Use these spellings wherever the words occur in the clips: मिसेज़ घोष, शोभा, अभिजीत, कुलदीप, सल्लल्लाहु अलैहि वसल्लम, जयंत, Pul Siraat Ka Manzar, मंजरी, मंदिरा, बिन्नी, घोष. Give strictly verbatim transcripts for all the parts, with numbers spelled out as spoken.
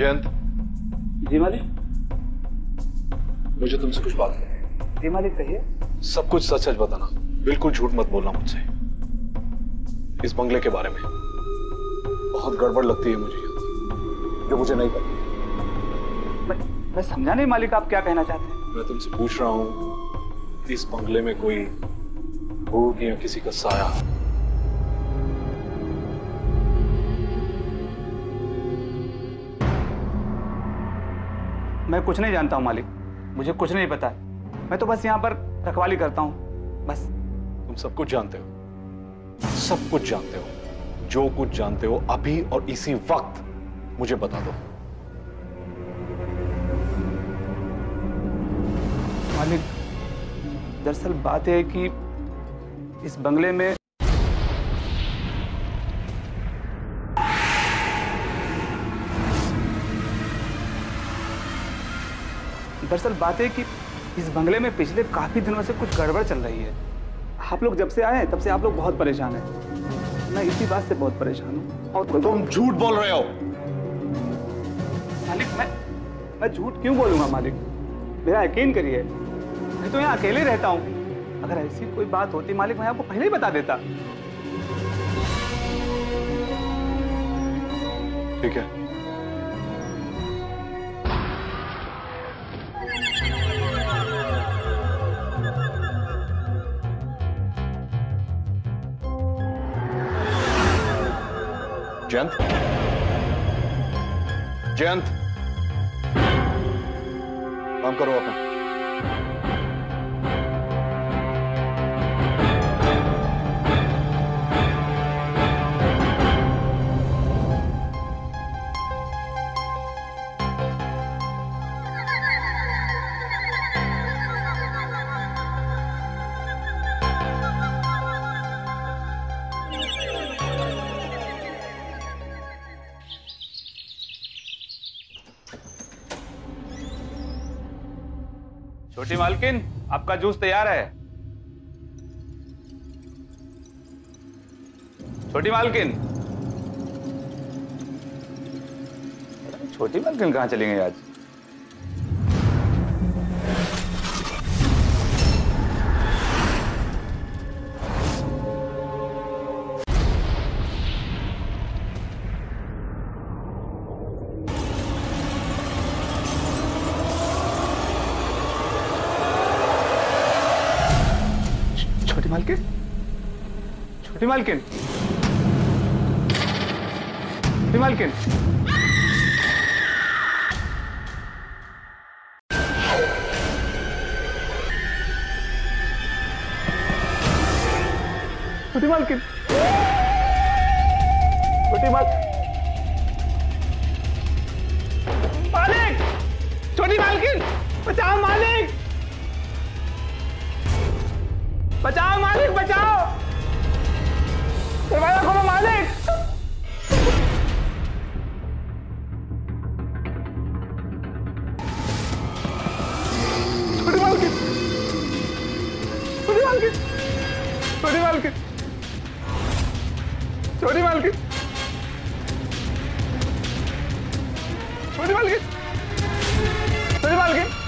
जयंत। जी मालिक, मुझे तुमसे कुछ बात करनी है। जी मालिक कहिए। सब कुछ सच सच बताना, बिल्कुल झूठ मत बोलना मुझसे। इस बंगले के बारे में बहुत गड़बड़ लगती है मुझे, जो मुझे नहीं पता। मैं, मैं समझा नहीं मालिक, आप क्या कहना चाहते हैं? मैं तुमसे पूछ रहा हूँ, इस बंगले में कोई भूत या किसी का साया? मैं कुछ नहीं जानता हूं मालिक, मुझे कुछ नहीं पता है। मैं तो बस यहाँ पर रखवाली करता हूँ, बस। तुम सब कुछ जानते हो, सब कुछ जानते हो। जो कुछ जानते हो अभी और इसी वक्त मुझे बता दो। मालिक, दरअसल बात है कि इस बंगले में दरअसल बात है कि इस बंगले में पिछले काफ़ी दिनों से कुछ गड़बड़ चल रही है। आप लोग जब से आए हैं तब से आप लोग बहुत परेशान हैं। मैं इसी बात से बहुत परेशान हूँ। और तुम झूठ बोल रहे हो मालिक। मैं मैं झूठ क्यों बोलूँगा मालिक, मेरा यकीन करिए। मैं तो यहाँ अकेले रहता हूँ, अगर ऐसी कोई बात होती मालिक मैं आपको पहले ही बता देता। ठीक है, जयंत, जयंत, काम करो अपना। छोटी मालकिन, आपका जूस तैयार है। छोटी मालकिन, छोटी मालकिन कहाँ चली गई आज? छोटी मालकिन, छोटी मालकिन, छोटी मालकिन, छोटी मालकिन, मालिक, छोटी मालकिन, बचाओ मालिक, बचाओ मालिक, बचाओ, दरवाजा खोलो मालिक। छोटी मालकिन, छोटी मालकिन, छोटी मालकिन, छोटी मालकिन, छोटी मालकिन, छोटी मालकिन, छोटी मालकिन।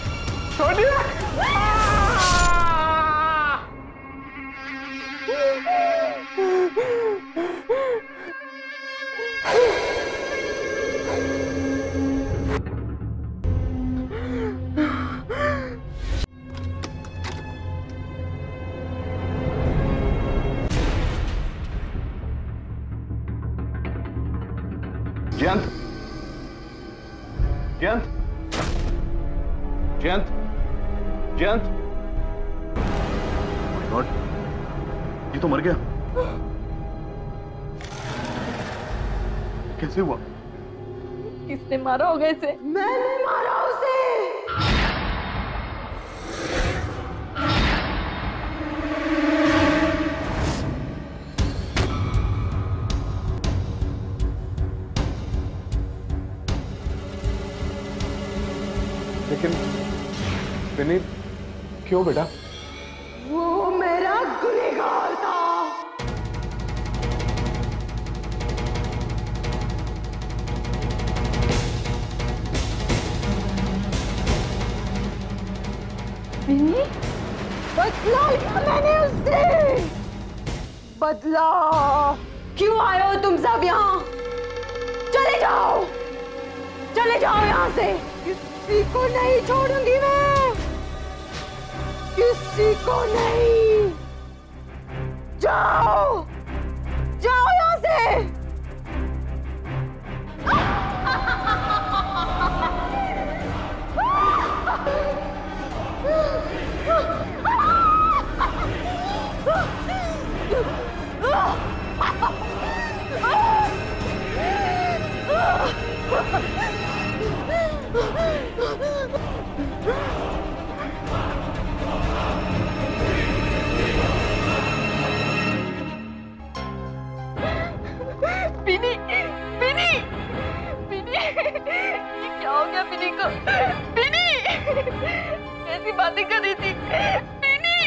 जयंत, जयंत, जयंत, जयंत, माय गॉड, ये तो मर गया। कैसे हुआ? किसने मारा होगा इसे? मैंने मारा उसे। लेकिन बिन्नी क्यों बेटा? वो मेरा गुनहगार था। बिन्नी, बदला लिया मैंने उससे। बदला क्यों आए हो तुम सब यहाँ? चले जाओ, चले जाओ यहाँ से। किसी को नहीं छोड़ूंगी मैं, किसी को नहीं। जाओ, जाओ यहाँ से। बिन्नी, बिन्नी, बिन्नी, ये क्या हो गया बिन्नी को? बिन्नी, ऐसी बातें कर रही थी। बिन्नी,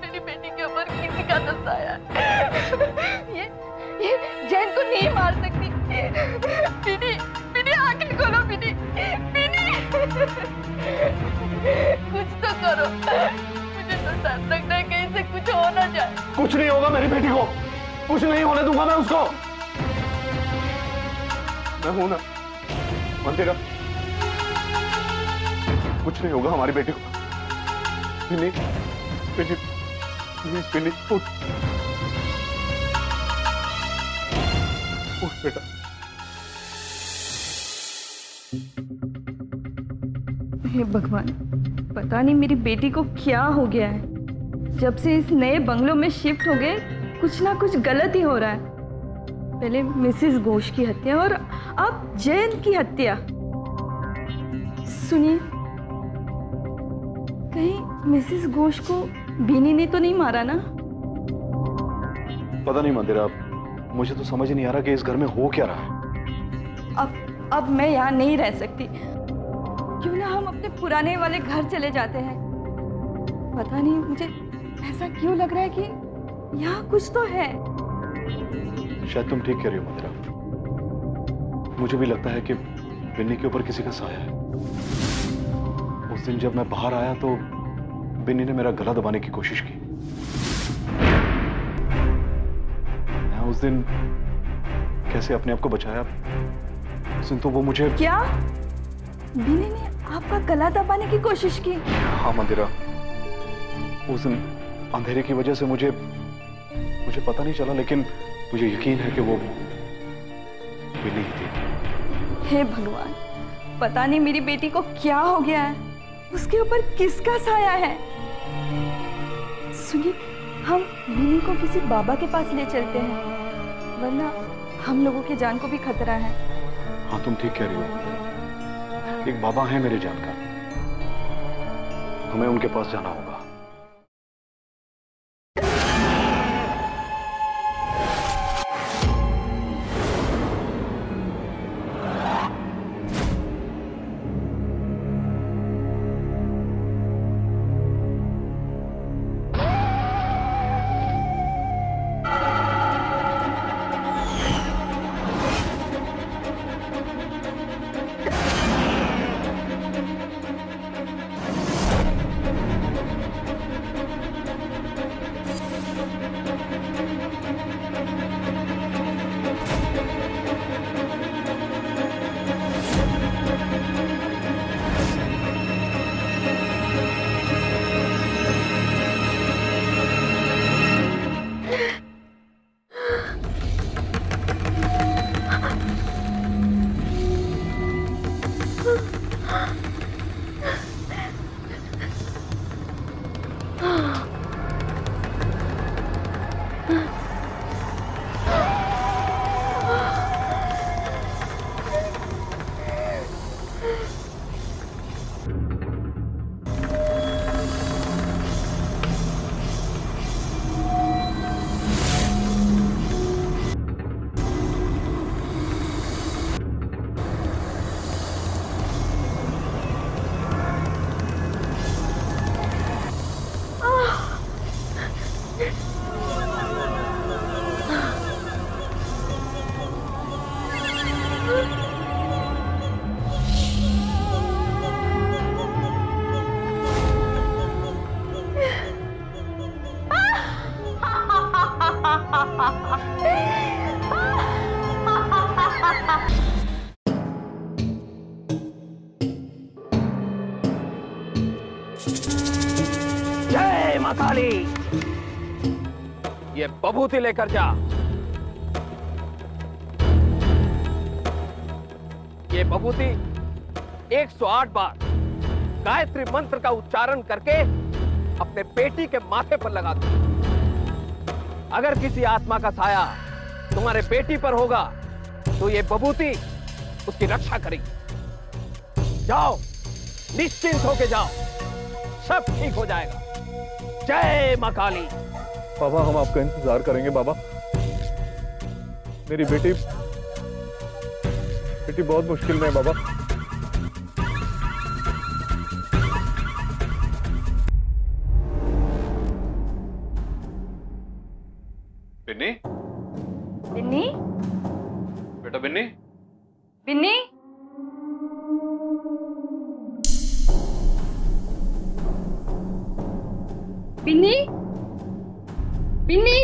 मेरी बेटी के ऊपर किसी का गुस्सा आया। ये, ये जयंत को नहीं मार सकती। बिन्नी, बिन्नी आखिर खोलो बिन्नी, बिन्नी, कुछ तो करो। मुझे तो शांत रखना है, कहीं से कुछ हो ना जाए। कुछ नहीं होगा मेरी बेटी को, कुछ नहीं होने दूंगा मैं उसको। मैं हूं ना, मंदिरा। कुछ नहीं होगा हमारी बेटी को। बिन्नी, बिन्नी, प्लीज बिन्नी, उठ, उठ बेटा। हे भगवान, पता नहीं मेरी बेटी को क्या हो गया है। जब से इस नए बंगलों में शिफ्ट हो गए, कुछ ना कुछ गलत ही हो रहा है। पहले मिसेज़ घोष की हत्या और अब जयंत की हत्या। सुनिए, कहीं मिसेज़ घोष को बिन्नी ने तो नहीं मारा ना? पता नहीं मंदिरा, मुझे तो समझ ही नहीं आ रहा कि इस घर में हो क्या रहा है। अब अब मैं यहाँ नहीं रह सकती। क्यों ना हम अपने पुराने वाले घर चले जाते हैं। पता नहीं मुझे ऐसा क्यों लग रहा है कि यहाँ कुछ तो है। शायद तुम ठीक कह रही हो मंदिरा। मुझे भी लगता है कि बिन्नी के ऊपर किसी का साया है। उस दिन जब मैं बाहर आया तो बिन्नी ने मेरा गला दबाने की कोशिश की। मैं उस दिन कैसे अपने आप को बचाया, उस दिन तो वो मुझे। क्या बिन्नी ने आपका गला दबाने की कोशिश की? हाँ मंदिरा, उस दिन अंधेरे की वजह से मुझे मुझे पता नहीं चला, लेकिन मुझे यकीन है कि वो बिन्नी ही थी। हे भगवान, पता नहीं मेरी बेटी को क्या हो गया है, उसके ऊपर किसका साया है। सुनिए, हम बिन्नी को किसी बाबा के पास ले चलते हैं, वरना हम लोगों की जान को भी खतरा है। हाँ, तुम ठीक कह रही हो। एक बाबा है मेरे जानकार, हमें उनके पास जाना होगा। जय मताली, ये बभूति लेकर जा, ये बभूति एक सौ आठ बार गायत्री मंत्र का उच्चारण करके अपने बेटी के माथे पर लगा दो। अगर किसी आत्मा का साया तुम्हारे बेटी पर होगा तो ये बभूति उसकी रक्षा करेगी। जाओ, निश्चिंत होके जाओ, सब ठीक हो जाएगा। जय मां काली। बाबा, हम आपका इंतजार करेंगे बाबा। मेरी बेटी बेटी बहुत मुश्किल में है बाबा। बिन्नी बिन्नी बेटा, बिन्नी बिन्नी बिन्नी बिन्नी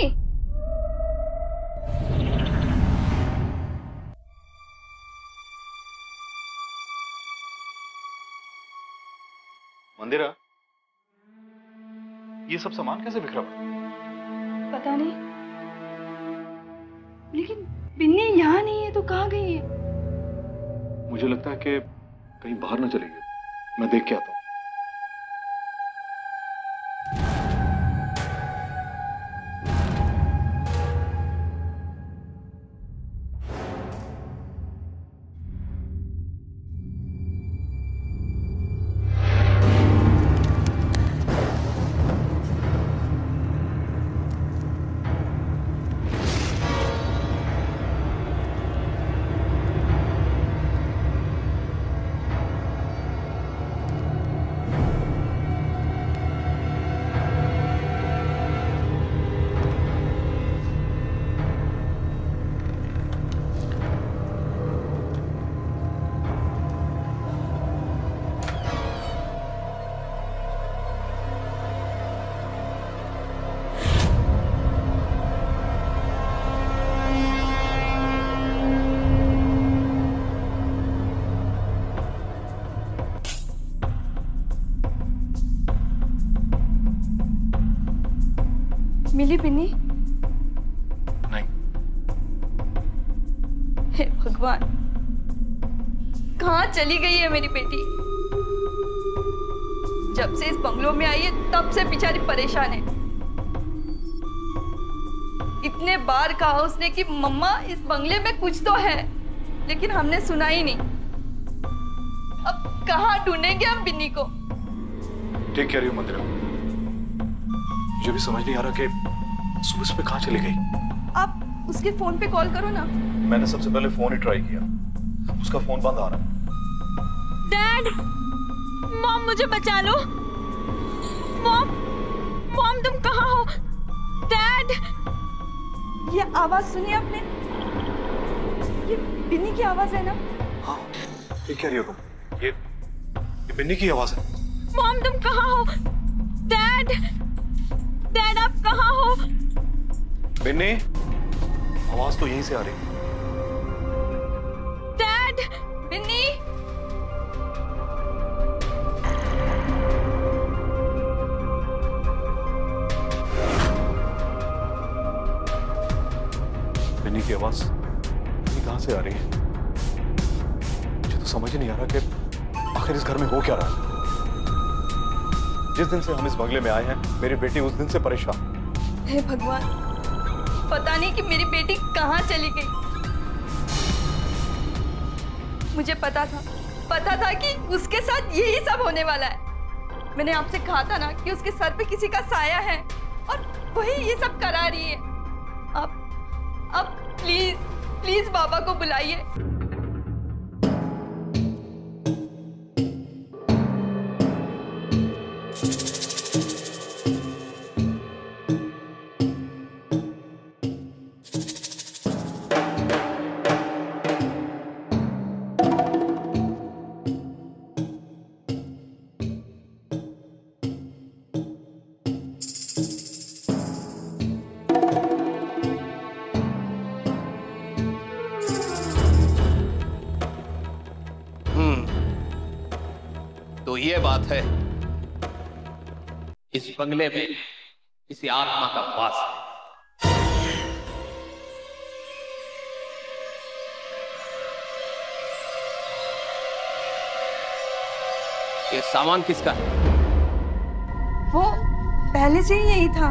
मंदिरा, ये सब सामान कैसे बिखरा पड़ा? पता नहीं, लेकिन बिन्नी यहाँ नहीं है तो कहाँ गई है? मुझे लगता है कि कहीं बाहर ना चली गई। मैं देख के आता हूँ। मिली बिन्नी? नहीं। हे भगवान, कहाँ चली गई है मेरी बेटी? जब से इस बंगलों में आई है तब से बेचारी परेशान है। इतने बार कहा उसने कि मम्मा इस बंगले में कुछ तो है, लेकिन हमने सुना ही नहीं। अब कहाँ ढूंढेंगे हम बिन्नी को? ठीक कह रही हो मंदिरा, मुझे भी समझ नहीं आ रहा कि सुबह सुबह कहाँ चली गई। आप उसके फोन पे कॉल करो ना। मैंने सबसे पहले फोन ही ट्राई किया, उसका फोन बंद आ रहा है। डैड, मॉम मुझे बचा लो। मॉम, मॉम तुम कहाँ हो? डैड, ये आवाज सुनी आपने? ये बिन्नी की आवाज है ना? हाँ, ये क्या रही हो तुम? ये ये बिन्नी की आवाज है। मॉम तुम कहाँ हो? डैड, डैड आप कहाँ हो? बिन्नी, आवाज तो यहीं से आ रही है। डैड, बिन्नी, बिन्नी की आवाज कहाँ से आ रही है? मुझे तो समझ ही नहीं आ रहा कि आखिर इस घर में हो क्या रहा है। जिस दिन से हम इस बंगले में आए हैं, मेरी बेटी उस दिन से परेशान। हे भगवान, पता नहीं कि मेरी बेटी कहाँ चली गई। मुझे पता था, पता था कि उसके साथ यही सब होने वाला है। मैंने आपसे कहा था ना कि उसके सर पे किसी का साया है और वही ये सब करा रही है। अब अब प्लीज प्लीज बाबा को बुलाइए। तो ये बात है, इस बंगले में किसी आत्मा का वास है। ये सामान किसका है? वो पहले से ही यही था।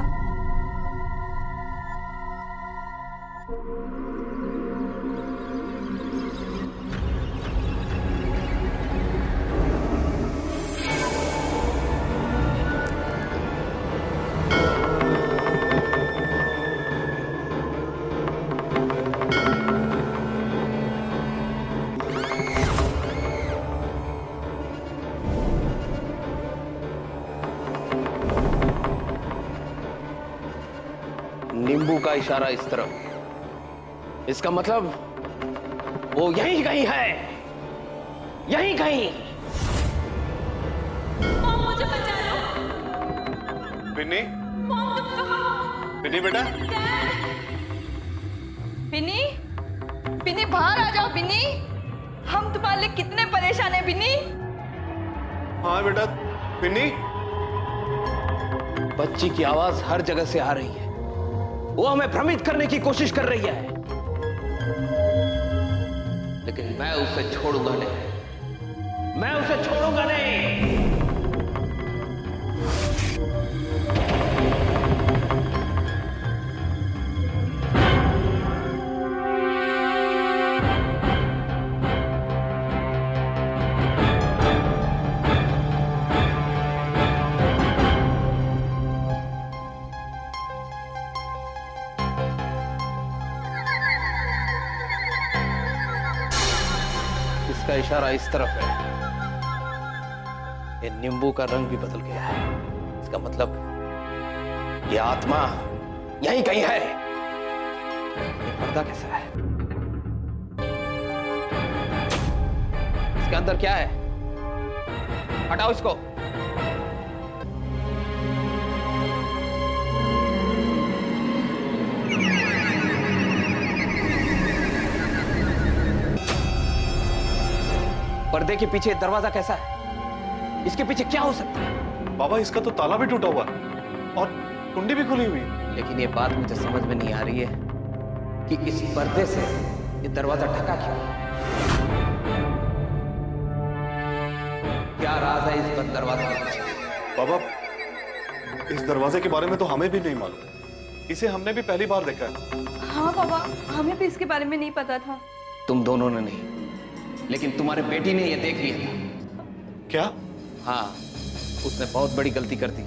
का इशारा इस तरफ, इसका मतलब वो यहीं कहीं है, यहीं कहीं। मॉम मुझे बचा लो। बिन्नी, बिन्नी बेटा, बिन्नी, बिन्नी बाहर आ जाओ। बिन्नी, हम तुम्हारे लिए कितने परेशान हैं। बिन्नी, हाँ बेटा। बिन्नी, बच्ची की आवाज हर जगह से आ रही है, वो हमें भ्रमित करने की कोशिश कर रही है, लेकिन मैं उसे छोड़ूंगा नहीं, मैं उसे छोड़ूंगा इशारा इस तरफ है। ये नींबू का रंग भी बदल गया है, इसका मतलब ये आत्मा यहीं कहीं है। ये पर्दा कैसा है? इसके अंदर क्या है? हटाओ इसको। पर्दे के पीछे दरवाजा कैसा है? इसके पीछे क्या हो सकता है? बाबा इसका तो ताला भी टूटा हुआ है और कुंडी भी खुली हुई है। लेकिन ये बात मुझे समझ में नहीं आ रही है कि इस पर्दे से ये दरवाजा ढका क्यों है? क्या राज है इस बंद दरवाजे के पीछे? बाबा इस दरवाजे के बारे में तो हमें भी नहीं मालूम, इसे हमने भी पहली बार देखा है। हाँ बाबा, हमें भी इसके बारे में नहीं पता था। तुम दोनों ने नहीं, लेकिन तुम्हारे बेटी ने यह देख लिया था। क्या? हाँ, उसने बहुत बड़ी गलती कर दी,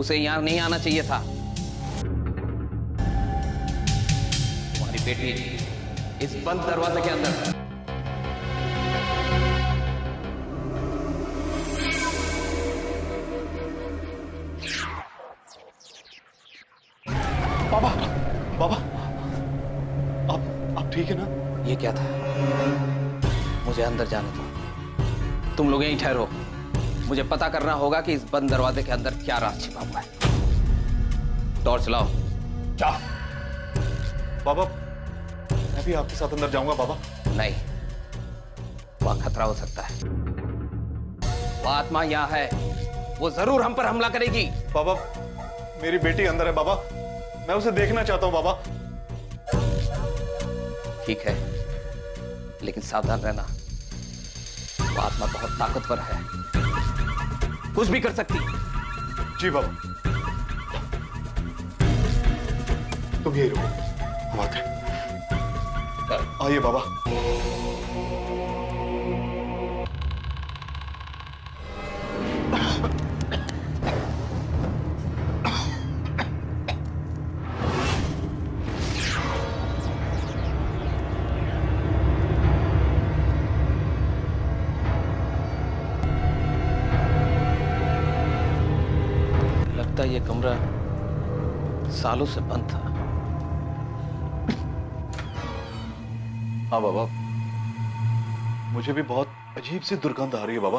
उसे यहाँ नहीं आना चाहिए था। तुम्हारी बेटी इस बंद दरवाजे के अंदर। बाबा, बाबा, आप, आप ठीक है ना? ये क्या था? मुझे अंदर जाने दो, तुम लोग यहीं ठहरो। मुझे पता करना होगा कि इस बंद दरवाजे के अंदर क्या राज छिपा हुआ है। टॉर्च लाओ। क्या? बाबा मैं भी आपके साथ अंदर जाऊंगा। बाबा नहीं, वहां खतरा हो सकता है। वो आत्मा यहाँ है, वो जरूर हम पर हमला करेगी। बाबा मेरी बेटी अंदर है बाबा, मैं उसे देखना चाहता हूँ बाबा। ठीक है, लेकिन सावधान रहना, वो आत्मा बहुत ताकतवर है, कुछ भी कर सकती। जी बाबा, तुम यही रुको, हम आते हैं। आइए बाबा। ये कमरा सालों से बंद था। हाँ बाबा, मुझे भी बहुत अजीब सी दुर्गंध आ रही है बाबा।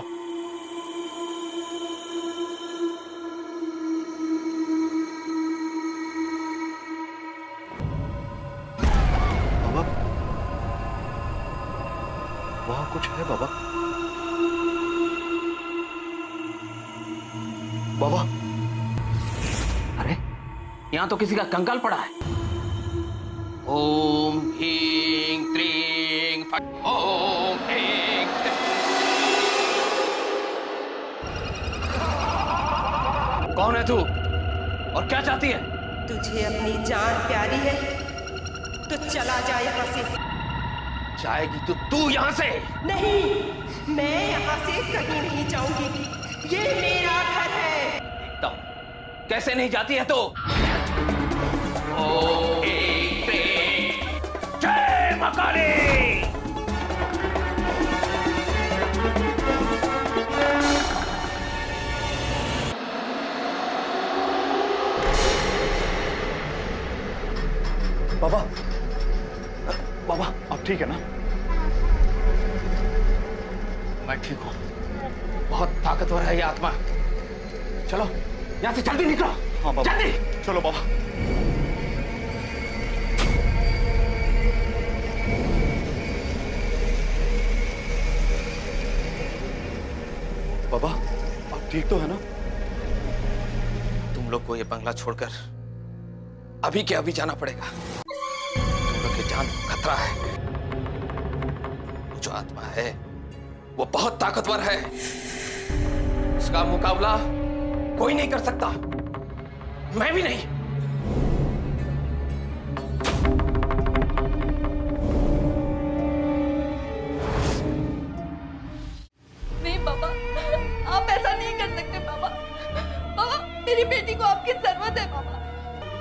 बाबा वहां कुछ है बाबा। बाबा, अरे यहाँ तो किसी का कंकाल पड़ा है। ओम ह्रीं त्रीं फट, ओम ह्रीं त्रीं। कौन है तू और क्या चाहती है? तुझे अपनी जान प्यारी है तो चला जाए यहाँ से। जाएगी तो तू यहाँ से नहीं। मैं यहाँ से कहीं नहीं जाऊंगी, ये मेरा घर है। तो कैसे नहीं जाती है? तो ओम एक पे जय मकाली। बाबा, बाबा आप ठीक है ना? मैं ठीक हूँ। बहुत ताकतवर है ये आत्मा। चलो यहाँ से जल्दी निकलो। हाँ बाबा, जल्दी चलो बाबा। बाबा आप ठीक तो है ना? तुम लोग को ये बंगला छोड़कर अभी के अभी जाना पड़ेगा। जान खतरा है। जो आत्मा है वो बहुत ताकतवर है, उसका मुकाबला कोई नहीं कर सकता, मैं भी नहीं। नहीं बाबा, आप ऐसा नहीं कर सकते बाबा। बाबा मेरी बेटी को आपकी जरूरत है बाबा।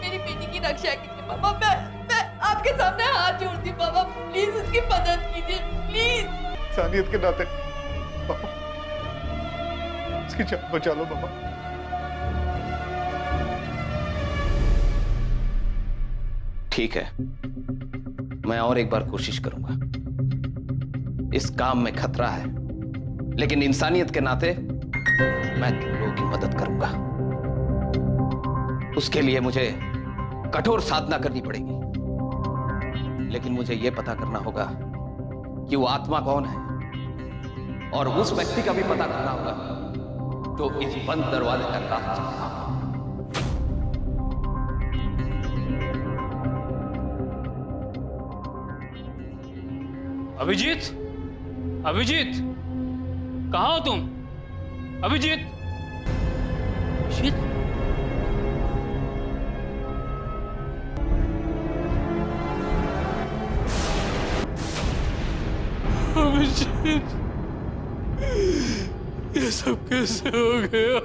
मेरी बेटी की रक्षा कीजिए बाबा। मैं आपके सामने हाथ जोड़ती बाबा, प्लीज उसकी मदद कीजिए प्लीज। इंसानियत के नाते बाबा उसकी जान बचा लो बाबा। ठीक है, मैं और एक बार कोशिश करूंगा। इस काम में खतरा है, लेकिन इंसानियत के नाते मैं तुम लोगों की मदद करूंगा। उसके लिए मुझे कठोर साधना करनी पड़ेगी, लेकिन मुझे यह पता करना होगा कि वो आत्मा कौन है, और उस व्यक्ति का भी पता करना होगा जो इस बंद दरवाजे तक का रास्ता। अभिजीत, अभिजीत कहाँ हो तुम? अभिजीत, अभिजीत ये सब कैसे हो गया?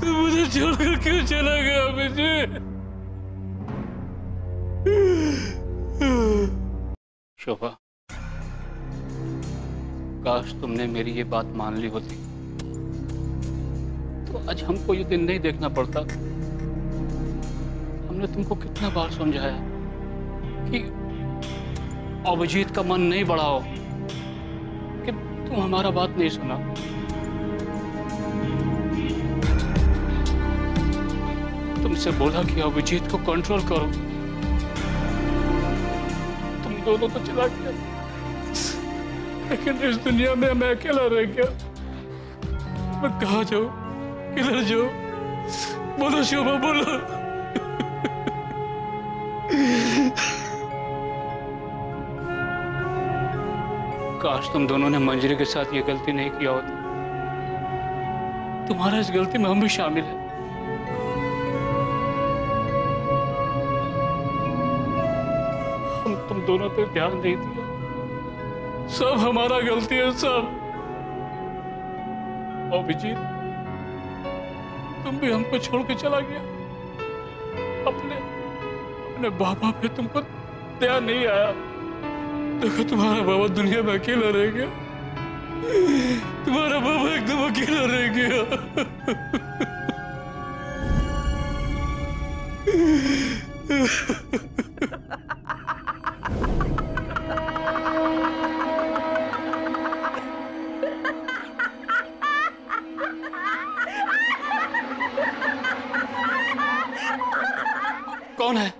तू मुझे छोड़कर क्यों चला गया? मुझे शोभा, काश तुमने मेरी ये बात मान ली होती तो आज हमको ये दिन नहीं देखना पड़ता। हमने तुमको कितना बार समझाया कि अभिजीत का मन नहीं बढ़ाओ, कि तुम हमारा बात नहीं सुना। तुमसे बोला कि अभिजीत को कंट्रोल करो, तुम दोनों तो चला गया, लेकिन इस दुनिया में मैं अकेला रह गया। मैं कहाँ जाऊँ, किधर जाऊँ? बोलो शोभा, बोलो। काश तुम दोनों ने मंजरी के साथ ये गलती नहीं किया होता। तुम्हारा इस गलती में हम भी शामिल है। हम तुम दोनों पे ध्यान नहीं दिया, सब हमारा गलती है सब। अभिजीत तुम भी हमको छोड़ के चला गया। अपने अपने बाबा पे तुमको ध्यान नहीं आया। देखो तुम्हारा बाबा दुनिया में अकेला रह गया, तुम्हारा बाबा एकदम अकेला रह गया। कौन है?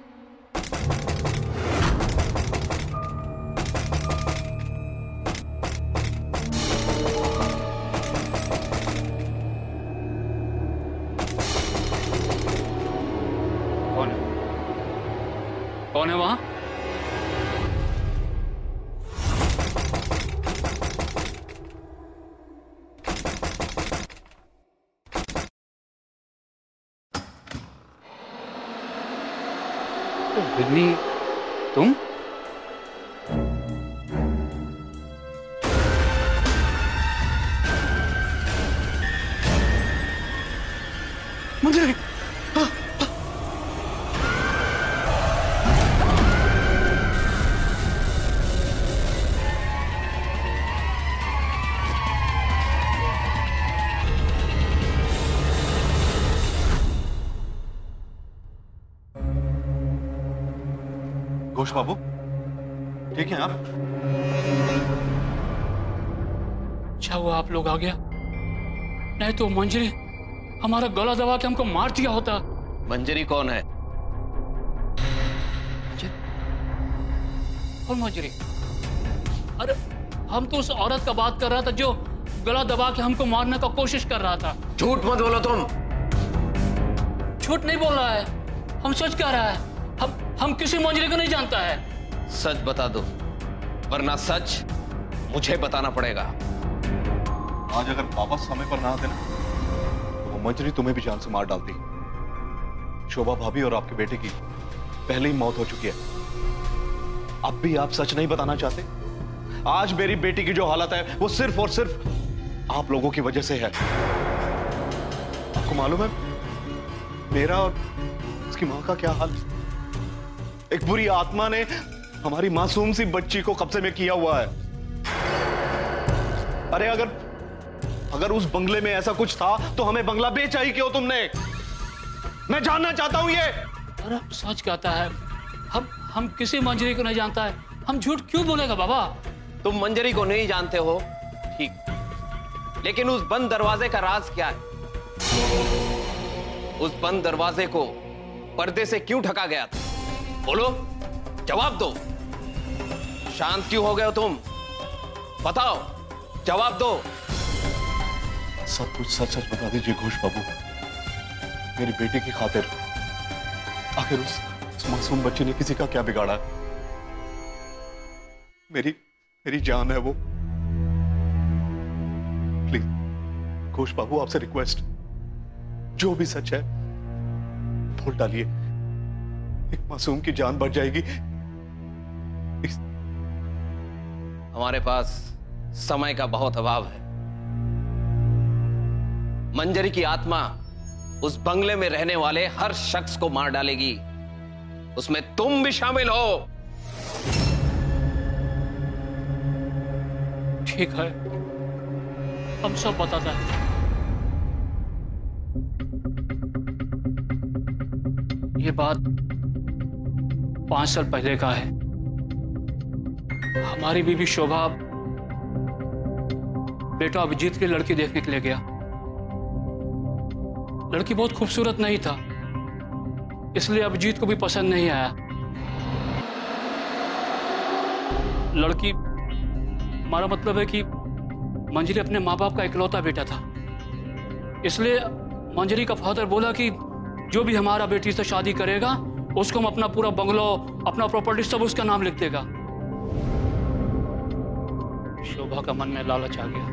कौन है वहां? बिन्नी, तुम? मंजरी, घोष बाबू ठीक है आप? अच्छा हुआ आप लोग आ गया, नहीं तो मंजरी हमारा गला दबा के हमको मार दिया होता। मंजरी कौन है? और मंजरी, अरे हम तो उस औरत का बात कर रहा था जो गला दबा के हमको मारने का कोशिश कर रहा था। झूठ मत बोलो तुम। झूठ नहीं बोल रहा है, हम सच कह रहा है। हम हम किसी मंजरी को नहीं जानता है। सच बता दो वरना सच मुझे बताना पड़ेगा। आज अगर बाबा समय पर ना आते ना तो वो मंजरी तुम्हें भी जान से मार डालती। शोभा भाभी और आपके बेटे की पहले ही मौत हो चुकी है। अब भी आप सच नहीं बताना चाहते? आज मेरी बेटी की जो हालत है वो सिर्फ और सिर्फ आप लोगों की वजह से है। आपको मालूम है मेरा और उसकी मां का क्या हाल? एक बुरी आत्मा ने हमारी मासूम सी बच्ची को कब्जे में किया हुआ है। अरे अगर अगर उस बंगले में ऐसा कुछ था तो हमें बंगला बेचा ही क्यों तुमने? मैं जानना चाहता हूं ये। अरे सच कहता है, हम हम किसी मंजरी को नहीं जानता है। हम झूठ क्यों बोलेगा बाबा? तुम मंजरी को नहीं जानते हो ठीक, लेकिन उस बंद दरवाजे का राज क्या है? उस बंद दरवाजे को पर्दे से क्यों ढका गया था? बोलो, जवाब दो। शांत क्यों हो गए हो तुम? बताओ, जवाब दो। सब कुछ सच सच बता दीजिए घोष बाबू, मेरी बेटी की खातिर। आखिर उस, उस मासूम बच्चे ने किसी का क्या बिगाड़ा है? मेरी मेरी जान है वो। प्लीज घोष बाबू, आपसे रिक्वेस्ट, जो भी सच है बोल डालिए। एक मासूम की जान बच जाएगी। इस... हमारे पास समय का बहुत अभाव है। मंजरी की आत्मा उस बंगले में रहने वाले हर शख्स को मार डालेगी, उसमें तुम भी शामिल हो। ठीक है, हम सब बताता है। ये बात पांच साल पहले का है। हमारी बीवी शोभा बेटा अभिजीत की लड़की देखने के लिए गया। लड़की बहुत खूबसूरत नहीं था, इसलिए अभिजीत को भी पसंद नहीं आया। लड़की, हमारा मतलब है कि मंजरी अपने माँ बाप का इकलौता बेटा था, इसलिए मंजरी का फादर बोला कि जो भी हमारा बेटी से शादी करेगा उसको हम अपना पूरा बंगलो, अपना प्रॉपर्टी सब उसका नाम लिख देगा। शोभा का मन में लालच आ गया,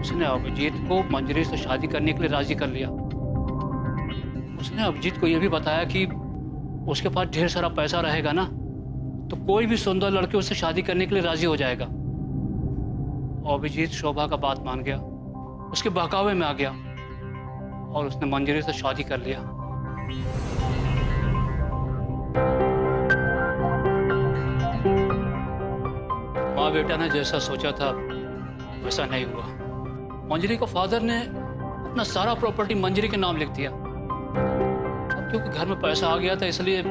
उसने अभिजीत को मंजरी से शादी करने के लिए राजी कर लिया। उसने अभिजीत को यह भी बताया कि उसके पास ढेर सारा पैसा रहेगा ना तो कोई भी सुंदर लड़के उससे शादी करने के लिए राजी हो जाएगा। अभिजीत शोभा का बात मान गया, उसके बहकावे में आ गया और उसने मंजरी से शादी कर लिया। माँ बेटा ने जैसा सोचा था वैसा नहीं हुआ। मंजरी का फादर ने अपना सारा प्रॉपर्टी मंजरी के नाम लिख दिया। अब क्योंकि घर में पैसा आ गया था इसलिए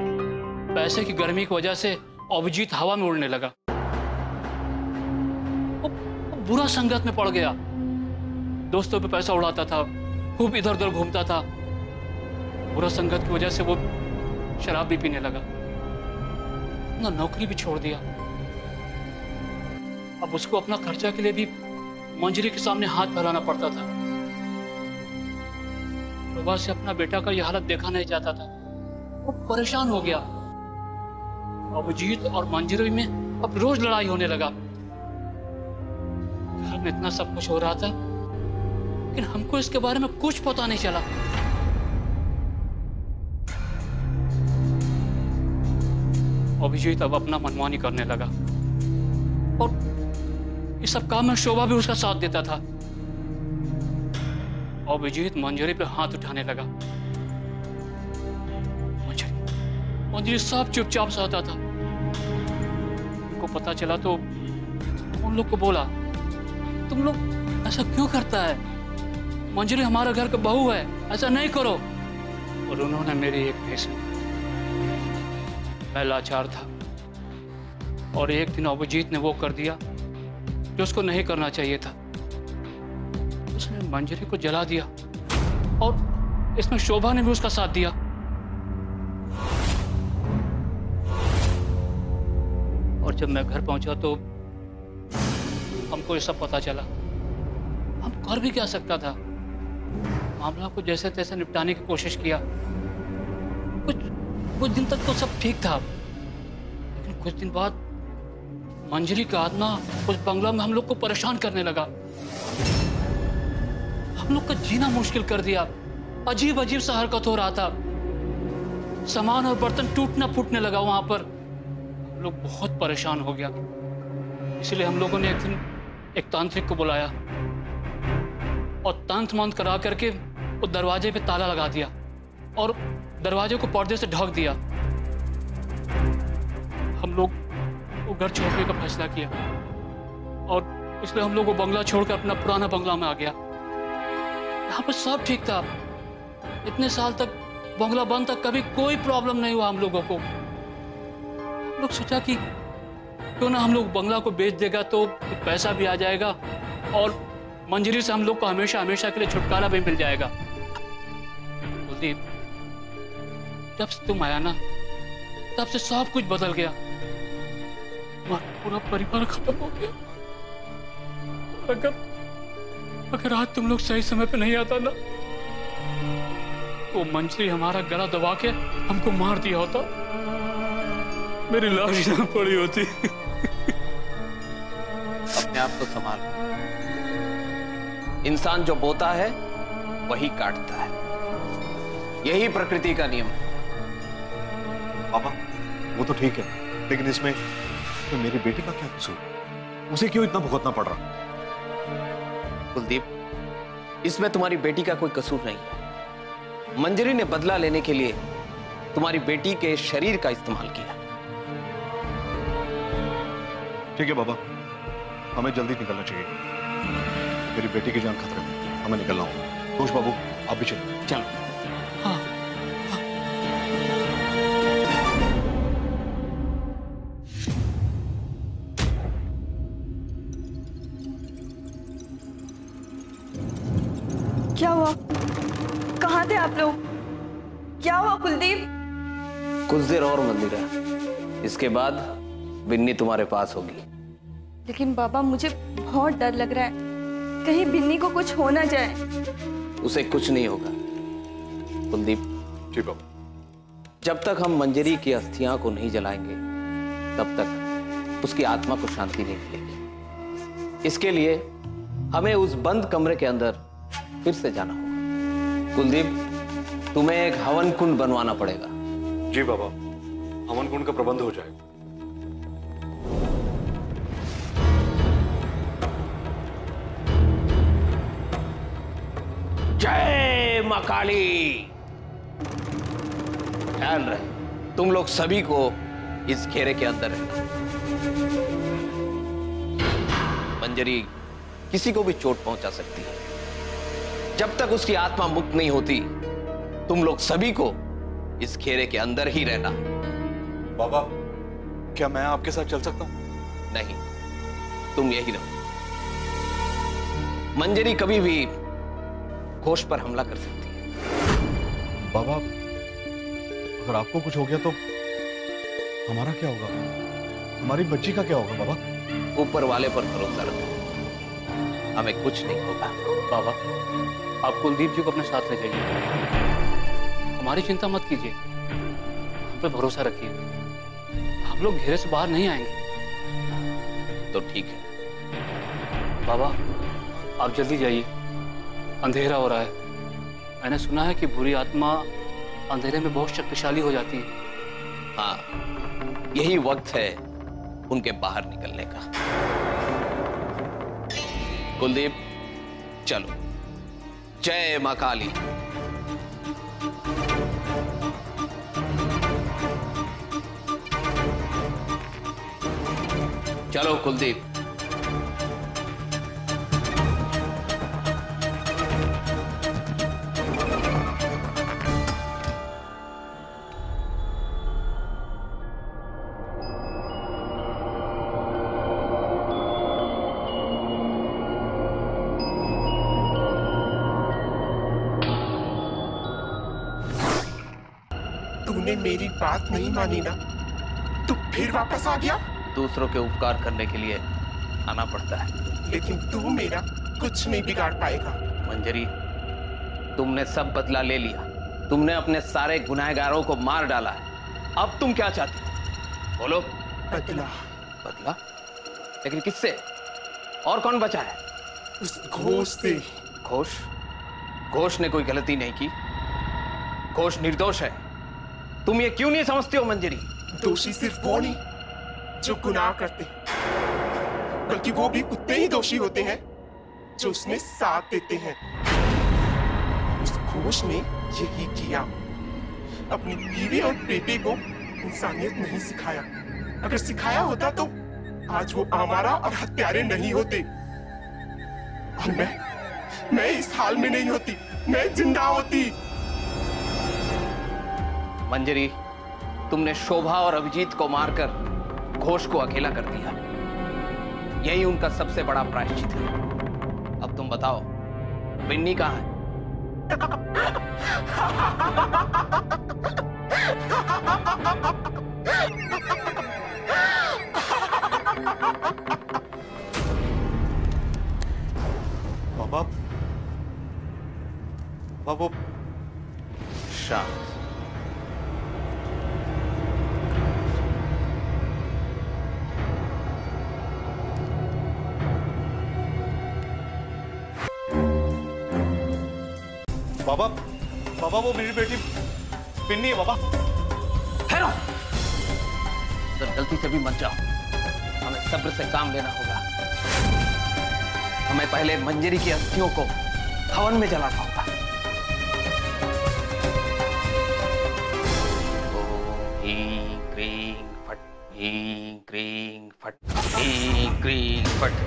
पैसे की गर्मी की वजह से अभिजीत हवा में उड़ने लगा। वो बुरा संगत में पड़ गया, दोस्तों पे पैसा उड़ाता था, खूब इधर उधर घूमता था। बुरा संगत की वजह से वो शराब भी पीने लगा, ना नौकरी भी छोड़ दिया। अब उसको अपना खर्चा के लिए भी मंजरी के सामने हाथ फैलाना पड़ता था। शोभा से अपना बेटा का यह हालत देखा नहीं जाता था। वो परेशान हो गया। अभिजीत और मंजरी में अब रोज लड़ाई होने लगा। घर में इतना सब कुछ हो रहा था लेकिन हमको इसके बारे में कुछ पता नहीं चला। अभिजीत अब अपना मनमानी करने लगा और इस सब काम में शोभा भी उसका साथ देता था। अभिजीत मंजरी पे हाथ उठाने लगा। मंजरी मंजरी सब चुपचाप सहता था। उनको पता चला तो उन लोग को बोला, तुम लोग ऐसा क्यों करता है? मंजरी हमारे घर का बहू है, ऐसा नहीं करो। और उन्होंने मेरी एक भैंस, मैं लाचार था और एक दिन अभिजीत ने वो कर दिया जो उसको नहीं करना चाहिए था। उसने मंजरी को जला दिया और इसमें शोभा ने भी उसका साथ दिया। और जब मैं घर पहुंचा तो हमको ये सब पता चला। हम कर भी क्या सकता था? मामला को जैसे तैसे निपटाने की कोशिश किया। कुछ कुछ दिन तक तो सब ठीक था, लेकिन कुछ दिन बाद मंजरी का आत्मा उस बंगला में हम लोग को परेशान करने लगा। हम लोग का जीना मुश्किल कर दिया। अजीब अजीब सा हरकत हो रहा था। सामान और बर्तन टूटना फूटने लगा वहां पर। हम लोग बहुत परेशान हो गया। इसलिए हम लोगों ने एक दिन एक तांत्रिक को बुलाया और तंत्र मंत्र करा करके वो दरवाजे पे ताला लगा दिया और दरवाजे को पर्दे से ढक दिया। हम लोग वो घर छोड़ने का फैसला किया और इसलिए हम लोग वो बंगला छोड़कर अपना पुराना बंगला में आ गया। यहाँ पर सब ठीक था। इतने साल तक बंगला बंद तक कभी कोई प्रॉब्लम नहीं हुआ हम लोगों को। हम लोग सोचा कि क्यों ना हम लोग बंगला को बेच देगा तो पैसा भी आ जाएगा और मंजरी से हम लोग को हमेशा हमेशा के लिए छुटकारा भी मिल जाएगा। कुलदीप, जब से तुम आया ना तब से सब कुछ बदल गया। तुम्हारा पूरा परिवार खत्म हो गया। अगर अगर आज तुम लोग सही समय पे नहीं आता ना तो मंजरी हमारा गला दबा के हमको मार दिया होता। मेरी लाश ना पड़ी होती। अपने आप को संभाल। इंसान जो बोता है वही काटता है, यही प्रकृति का नियम है। पापा, वो तो ठीक है, लेकिन इसमें तो मेरी बेटी का क्या कसूर? उसे क्यों इतना भुगतना पड़ रहा? कुलदीप, इसमें तुम्हारी बेटी का कोई कसूर नहीं है। मंजरी ने बदला लेने के लिए तुम्हारी बेटी के शरीर का इस्तेमाल किया। ठीक है बाबा, हमें जल्दी निकलना चाहिए। मेरी बेटी की जान खतरे में, हमें निकलना होगा। घोष बाबू, आप भी चलो। चलो। क्या हुआ? कहाँ थे आप लोग? क्या हुआ कुलदीप? कुछ देर और मंदिरा, इसके बाद बिन्नी तुम्हारे पास होगी। लेकिन बाबा, मुझे बहुत डर लग रहा है, कहीं बिन्नी को कुछ हो ना जाए। उसे कुछ नहीं होगा कुलदीप। जी बाबा। जब तक हम मंजरी की अस्थियां को नहीं जलाएंगे तब तक उसकी आत्मा को शांति नहीं मिलेगी। इसके लिए हमें उस बंद कमरे के अंदर फिर से जाना होगा। कुलदीप, तुम्हें एक हवन कुंड बनवाना पड़ेगा। जी बाबा, हवन कुंड का प्रबंध हो जाएगा। जय मां काली। ध्यान रहे, तुम लोग सभी को इस घेरे के अंदर रहना। मंजरी किसी को भी चोट पहुंचा सकती है। जब तक उसकी आत्मा मुक्त नहीं होती तुम लोग सभी को इस घेरे के अंदर ही रहना। बाबा, क्या मैं आपके साथ चल सकता हूं? नहीं, तुम यही रहो। मंजरी कभी भी घोष पर हमला कर सकती है। बाबा, अगर आपको कुछ हो गया तो हमारा क्या होगा? हमारी बच्ची का क्या होगा? बाबा, ऊपर वाले पर भरोसा रखो, हमें कुछ नहीं होगा। बाबा, आप कुलदीप जी को अपने साथ ले जाइए, हमारी चिंता मत कीजिए। पे भरोसा रखिए, आप लोग घेरे से बाहर नहीं आएंगे। तो ठीक है बाबा, आप जल्दी जाइए, अंधेरा हो रहा है। मैंने सुना है कि बुरी आत्मा अंधेरे में बहुत शक्तिशाली हो जाती है। हाँ, यही वक्त है उनके बाहर निकलने का। कुलदीप चलो, जय मां काली। चलो कुलदीप। तूने मेरी बात नहीं मानी ना, तू फिर वापस आ गया। दूसरों के उपकार करने के लिए आना पड़ता है, लेकिन तू मेरा कुछ नहीं बिगाड़ पाएगा। मंजरी, तुमने सब बदला ले लिया, तुमने अपने सारे गुनहगारों को मार डाला है। अब तुम क्या चाहती हो? बोलो। बदला। बदला? लेकिन किससे? और कौन बचा है? उस घोष से। घोष? घोष ने कोई गलती नहीं की, घोष निर्दोष है। तुम ये क्यों नहीं समझती हो मंजरी? दोषी सिर्फ वो नहीं जो गुनाह करते, बल्कि वो भी उतने ही दोषी होते हैं जो उसमें साथ देते हैं। उस घोष ने यही किया, अपनी बीवी और बेटे को इंसानियत नहीं सिखाया। अगर सिखाया होता तो आज वो आवारा और हत्यारे नहीं होते, और मैं मैं इस हाल में नहीं होती, मैं जिंदा होती। मंजरी, तुमने शोभा और अभिजीत को मारकर घोष को अकेला कर दिया, यही उनका सबसे बड़ा प्रायश्चित है। अब तुम बताओ, बिन्नी कहाँ है? बाबा, बाबा, शांत। बाबा, बाबा वो मेरी बेटी बिन्नी है बाबा। ठहरो, तो गलती से भी मत जाओ, हमें सब्र से काम लेना होगा। हमें पहले मंजरी की अस्थियों को हवन में जलाना होगा। हींग क्रींग फट, हींग क्रींग फट, हींग क्रींग फट।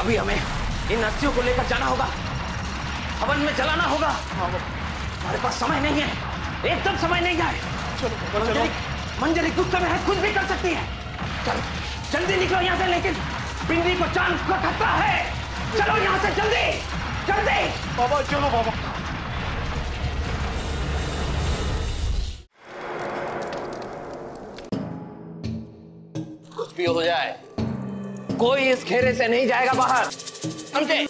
अभी हमें इन अस्थियों को लेकर जाना होगा, हवन में जलाना होगा। हमारे पास समय नहीं है, एकदम समय नहीं है। चलो चलो। मंजरी गुस्से में है, कुछ भी कर सकती है। चलो जल्दी निकलो यहाँ से, लेकिन बिन्नी को चांद का खतरा है। चलो यहाँ से जल्दी जल्दी। बाबा चलो बाबा। हो जाए, कोई इस घेरे से नहीं जाएगा बाहर, समझे?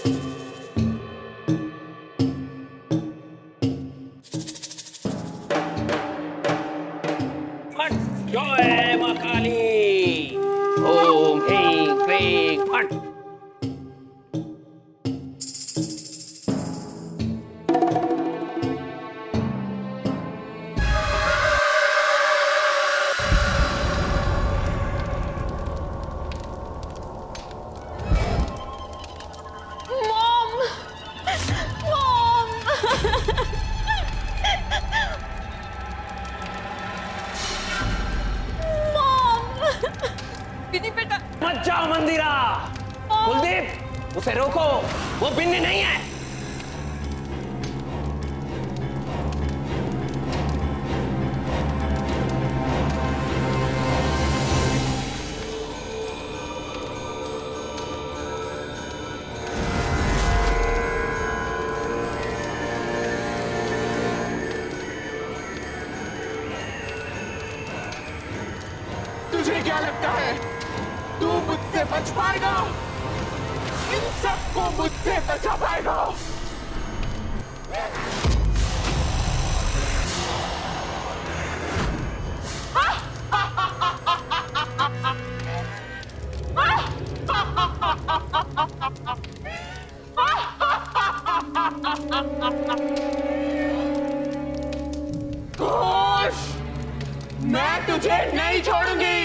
फट, जय मां काली, ओम ह्रीं क्रीं फट। मंदिरा, कुलदीप उसे रोको, वो बिन्नी नहीं है। बच पाएगा, इन सबको मुझसे बचा पाएगा। घोष, मैं तुझे नहीं छोड़ूंगी।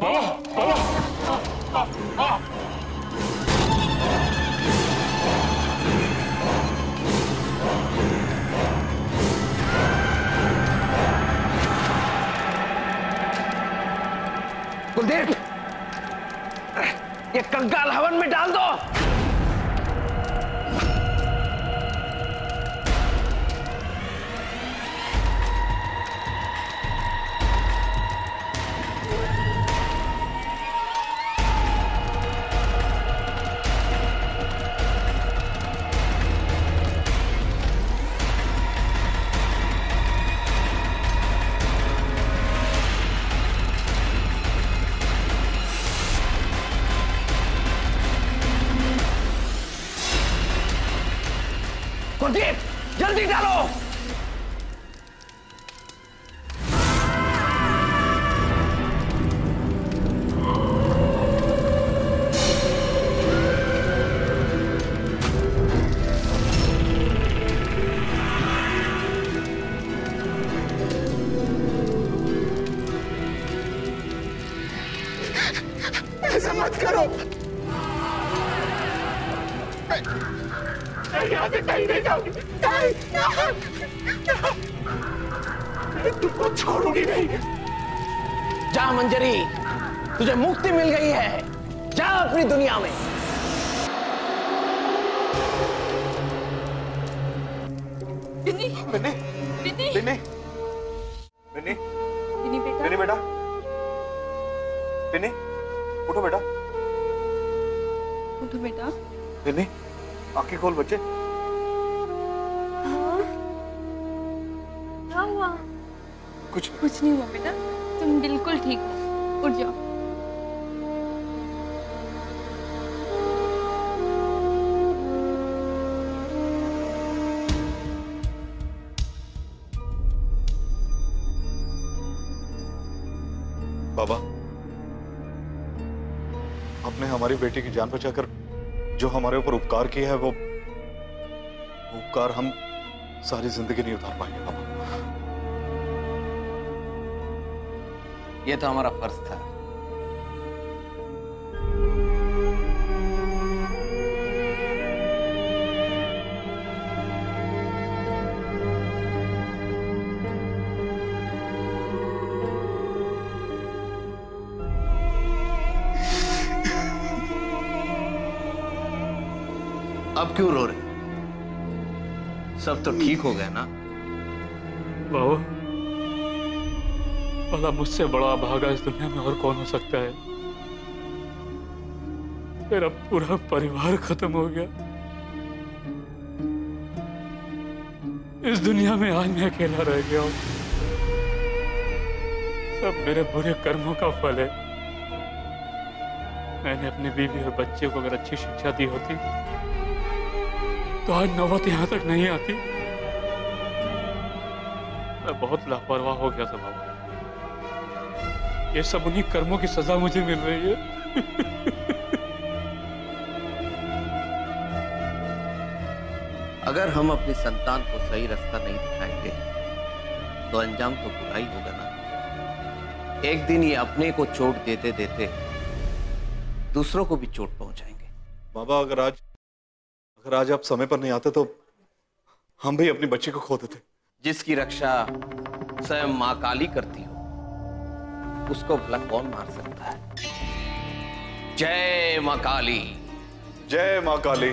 बाबा, बाबा, कुलदीप, ये कंकाल हवन में डाल दो। कुलदीप, जल्दी डालो। ऐसा मत करो, यहाँ से कहीं नहीं जाऊंगी, मैं तुमको छोड़ूंगी नहीं। जा मंजरी, तुझे मुक्ति मिल गई है, जा अपनी दुनिया में। बिन्नी, बिन्नी, बिन्नी, बिन्नी, बिन्नी, बिन्नी बेटा, बिन्नी बेटा, बिन्नी, उठो बेटा, उठो बेटा, बिन्नी, आंखें खोल बच्चे। हाँ? क्या हुआ? कुछ कुछ नहीं हुआ बेटा, तुम बिल्कुल ठीक हो, उठ जाओ। बाबा, आपने हमारी बेटी की जान बचाकर जो हमारे ऊपर उपकार किया है, वो उपकार हम सारी जिंदगी नहीं उतार पाएंगे बाबा। ये तो हमारा फर्ज था। अब क्यों रो रहे? सब तो ठीक हो गया ना? बाबू, भला मुझसे बड़ा अभागा इस दुनिया में और कौन हो सकता है? मेरा पूरा परिवार खत्म हो गया। इस दुनिया में आज मैं अकेला रह गया हूं। सब मेरे बुरे कर्मों का फल है। मैंने अपने बीवी और बच्चे को अगर अच्छी शिक्षा दी होती तो आज नौबत यहाँ तक नहीं आती। मैं बहुत लापरवाह हो गया था बाबा। ये सब उन्हीं कर्मों की सजा मुझे मिल रही है। अगर हम अपनी संतान को सही रास्ता नहीं दिखाएंगे तो अंजाम तो बुरा ही होगा ना। एक दिन ये अपने को चोट देते देते दूसरों को भी चोट पहुंचाएंगे। बाबा, अगर आज अगर आज आप समय पर नहीं आते तो हम भी अपनी बच्ची को खो देते। जिसकी रक्षा स्वयं मां काली करती हो, उसको भला कौन मार सकता है? जय मां काली, जय मां काली।